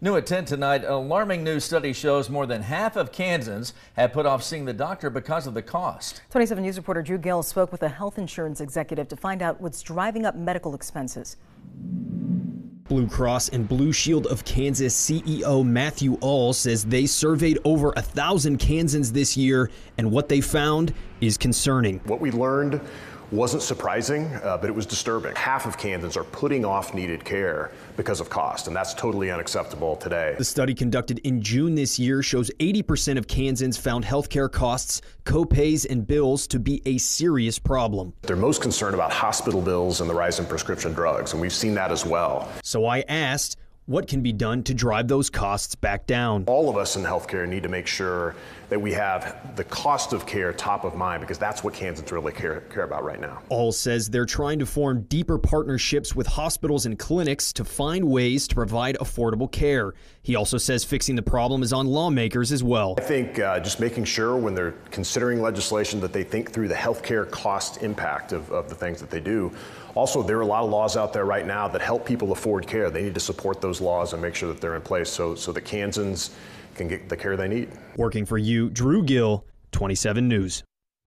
New at 10 tonight, an alarming new study shows more than half of Kansans have put off seeing the doctor because of the cost. 27 News reporter Drew Gill spoke with a health insurance executive to find out what's driving up medical expenses. Blue Cross and Blue Shield of Kansas CEO Matthew All says they surveyed over 1,000 Kansans this year, and what they found is concerning. What we learned wasn't surprising, but it was disturbing. Half of Kansans are putting off needed care because of cost, and that's totally unacceptable today. The study conducted in June this year shows 80% of Kansans found healthcare costs, co-pays, and bills to be a serious problem. They're most concerned about hospital bills and the rise in prescription drugs, and we've seen that as well. So I asked, what can be done to drive those costs back down? All of us in healthcare need to make sure that we have the cost of care top of mind, because that's what Kansans really care about right now. All says they're trying to form deeper partnerships with hospitals and clinics to find ways to provide affordable care. He also says fixing the problem is on lawmakers as well. I think just making sure when they're considering legislation that they think through the healthcare cost impact of the things that they do. Also, there are a lot of laws out there right now that help people afford care. They need to support those laws and make sure that they're in place so that Kansans can get the care they need. Working for you, Drew Gill, 27 News.